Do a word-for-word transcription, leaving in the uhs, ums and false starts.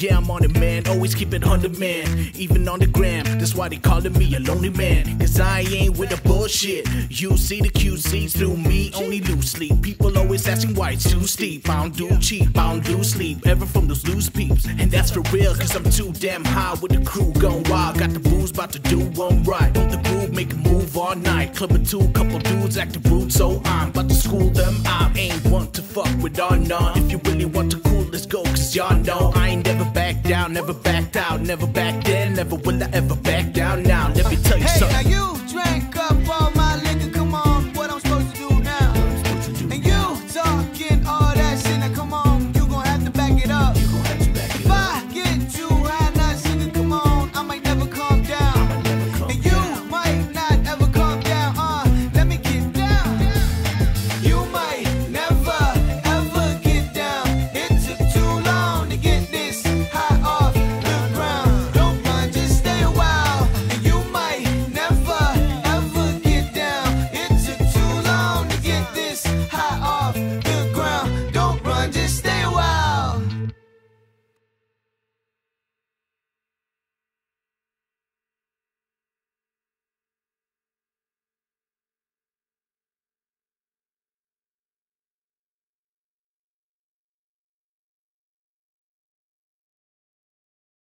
Yeah, I'm on it, man, always keep it on the man, even on the gram, that's why they calling me a lonely man, cause I ain't with the bullshit, you see the Q C's through me, only loosely, people always asking why it's too steep, I don't do cheap, I don't do sleep, ever from those loose peeps, and that's for real, cause I'm too damn high with the crew going wild, got the booze about to do one right, don't the groove make a move all night, club or two, couple dudes acting rude, so I'm about to school them, I ain't want to fuck with all none, if you really want to cool, let's go, cause y'all know I ain't never back down, never backed out, never back then, never will I ever back down now. Let me tell you hey, something.